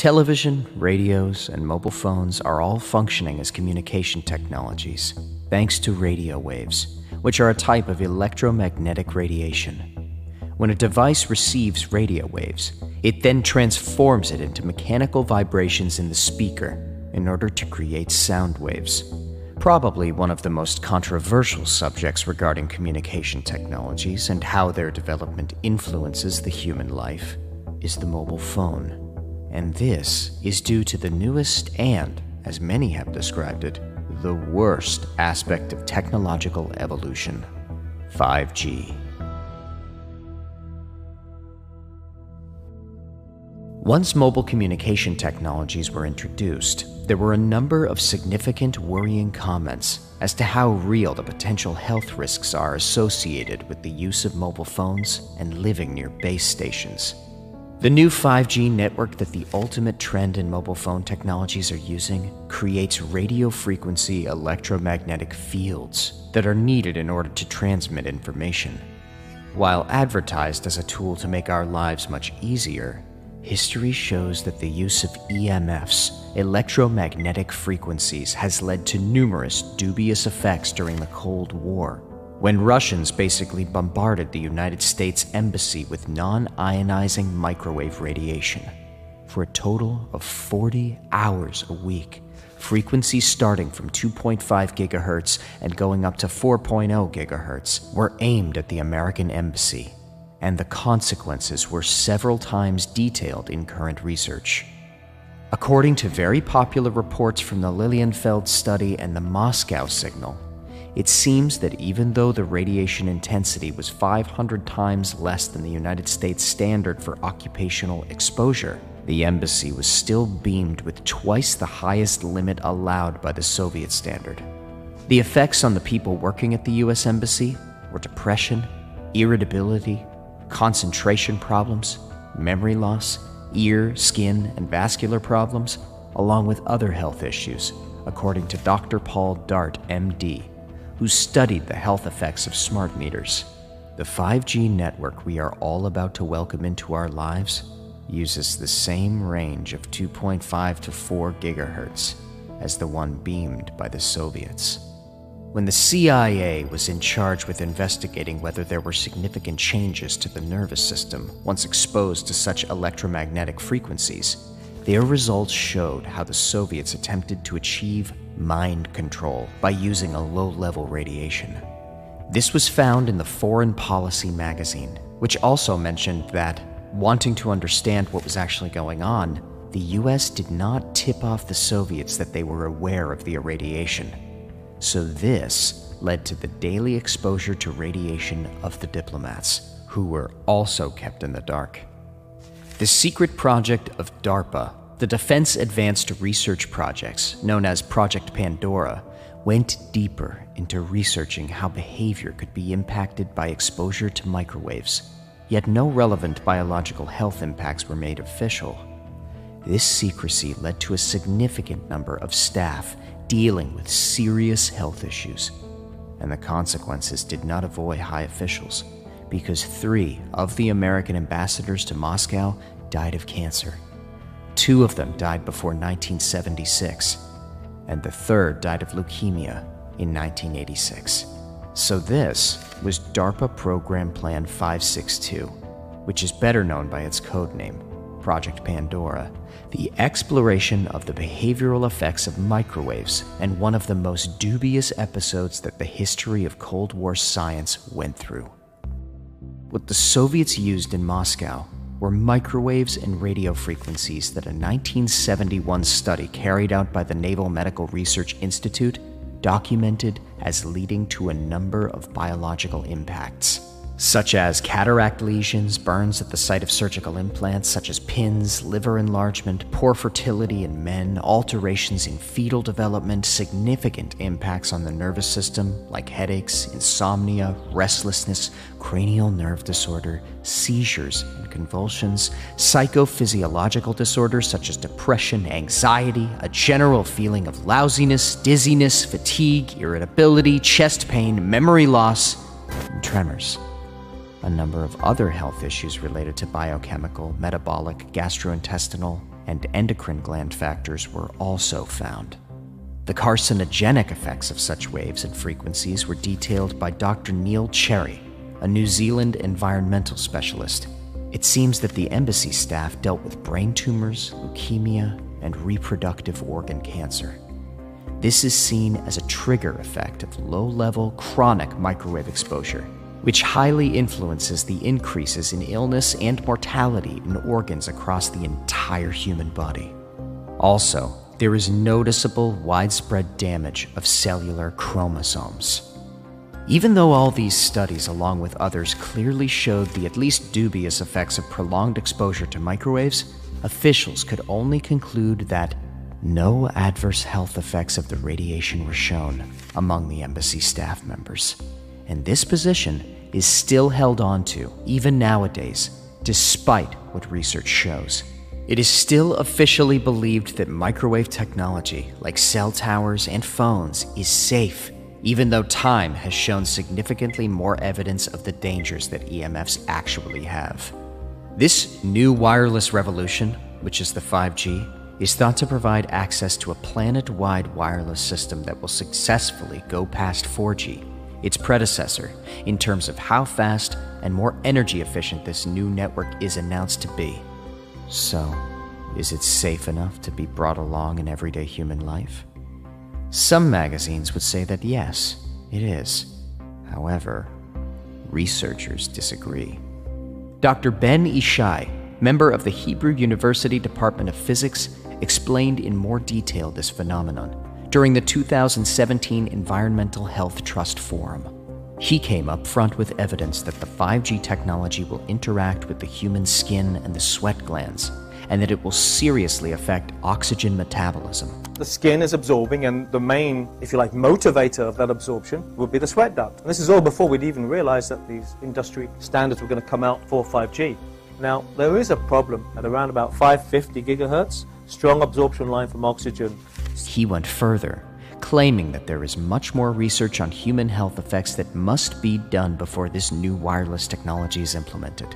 Television, radios, and mobile phones are all functioning as communication technologies, thanks to radio waves, which are a type of electromagnetic radiation. When a device receives radio waves, it then transforms it into mechanical vibrations in the speaker in order to create sound waves. Probably one of the most controversial subjects regarding communication technologies and how their development influences the human life is the mobile phone. And this is due to the newest and, as many have described it, the worst aspect of technological evolution: 5G. Once mobile communication technologies were introduced, there were a number of significant worrying comments as to how real the potential health risks are associated with the use of mobile phones and living near base stations. The new 5G network that the ultimate trend in mobile phone technologies are using creates radio frequency electromagnetic fields that are needed in order to transmit information. While advertised as a tool to make our lives much easier, history shows that the use of EMFs, electromagnetic frequencies, has led to numerous dubious effects during the Cold War, when Russians basically bombarded the United States embassy with non-ionizing microwave radiation. For a total of 40 hours a week, frequencies starting from 2.5 gigahertz and going up to 4.0 gigahertz were aimed at the American embassy, and the consequences were several times detailed in current research. According to very popular reports from the Lilienfeld study and the Moscow signal, it seems that even though the radiation intensity was 500 times less than the United States standard for occupational exposure, the embassy was still beamed with twice the highest limit allowed by the Soviet standard. The effects on the people working at the US embassy were depression, irritability, concentration problems, memory loss, ear, skin, and vascular problems, along with other health issues, according to Dr. Paul Dart, MD, who studied the health effects of smart meters. The 5G network we are all about to welcome into our lives uses the same range of 2.5 to 4 gigahertz as the one beamed by the Soviets. When the CIA was in charge with investigating whether there were significant changes to the nervous system once exposed to such electromagnetic frequencies, their results showed how the Soviets attempted to achieve mind control by using a low-level radiation. This was found in the Foreign Policy magazine, which also mentioned that, wanting to understand what was actually going on, the US did not tip off the Soviets that they were aware of the irradiation. So this led to the daily exposure to radiation of the diplomats, who were also kept in the dark. The secret project of DARPA, the Defense Advanced Research Projects, known as Project Pandora, went deeper into researching how behavior could be impacted by exposure to microwaves, yet no relevant biological health impacts were made official. This secrecy led to a significant number of staff dealing with serious health issues, and the consequences did not avoid high officials, because 3 of the American ambassadors to Moscow died of cancer. 2 of them died before 1976, and the 3rd died of leukemia in 1986. So this was DARPA Program Plan 562, which is better known by its code name, Project Pandora, the exploration of the behavioral effects of microwaves, and one of the most dubious episodes that the history of Cold War science went through. What the Soviets used in Moscow were microwaves and radio frequencies that a 1971 study carried out by the Naval Medical Research Institute documented as leading to a number of biological impacts, such as cataract lesions, burns at the site of surgical implants such as pins, liver enlargement, poor fertility in men, alterations in fetal development, significant impacts on the nervous system like headaches, insomnia, restlessness, cranial nerve disorder, seizures and convulsions, psychophysiological disorders such as depression, anxiety, a general feeling of lousiness, dizziness, fatigue, irritability, chest pain, memory loss, and tremors. A number of other health issues related to biochemical, metabolic, gastrointestinal, and endocrine gland factors were also found. The carcinogenic effects of such waves and frequencies were detailed by Dr. Neil Cherry, a New Zealand environmental specialist. It seems that the embassy staff dealt with brain tumors, leukemia, and reproductive organ cancer. This is seen as a trigger effect of low-level chronic microwave exposure, which highly influences the increases in illness and mortality in organs across the entire human body. Also, there is noticeable widespread damage of cellular chromosomes. Even though all these studies, along with others, clearly showed the at least dubious effects of prolonged exposure to microwaves, officials could only conclude that no adverse health effects of the radiation were shown among the embassy staff members, and this position is still held on to even nowadays, despite what research shows. It is still officially believed that microwave technology, like cell towers and phones, is safe, even though time has shown significantly more evidence of the dangers that EMFs actually have. This new wireless revolution, which is the 5G, is thought to provide access to a planet-wide wireless system that will successfully go past 4G, its predecessor, in terms of how fast and more energy efficient this new network is announced to be. So, is it safe enough to be brought along in everyday human life? Some magazines would say that yes, it is. However, researchers disagree. Dr. Ben Ishai, member of the Hebrew University Department of Physics, explained in more detail this phenomenon during the 2017 Environmental Health Trust Forum. He came up front with evidence that the 5G technology will interact with the human skin and the sweat glands, and that it will seriously affect oxygen metabolism. The skin is absorbing, and the main, if you like, motivator of that absorption would be the sweat duct. And this is all before we'd even realized that these industry standards were going to come out for 5G. Now, there is a problem at around about 550 gigahertz, strong absorption line from oxygen. He went further, claiming that there is much more research on human health effects that must be done before this new wireless technology is implemented.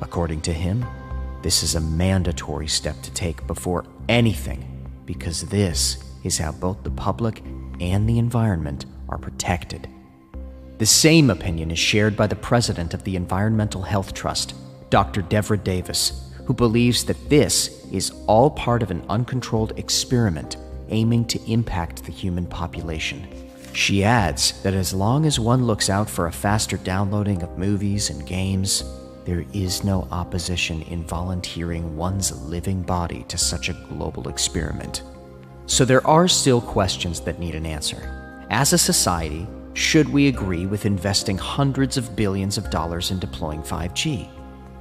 According to him, this is a mandatory step to take before anything, because this is how both the public and the environment are protected. The same opinion is shared by the president of the Environmental Health Trust, Dr. Devra Davis, who believes that this is all part of an uncontrolled experiment aiming to impact the human population. She adds that as long as one looks out for a faster downloading of movies and games, there is no opposition in volunteering one's living body to such a global experiment. So there are still questions that need an answer. As a society, should we agree with investing hundreds of billions of dollars in deploying 5G?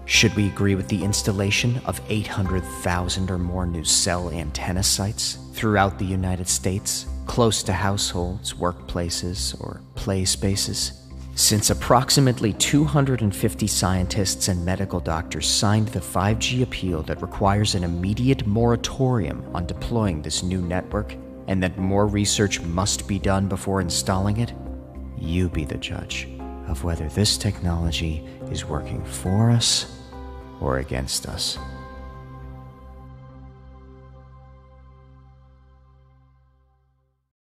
Should we agree with the installation of 800,000 or more new cell antenna sites throughout the United States, close to households, workplaces, or play spaces? Since approximately 250 scientists and medical doctors signed the 5G appeal that requires an immediate moratorium on deploying this new network, and that more research must be done before installing it, you be the judge of whether this technology is working for us or against us.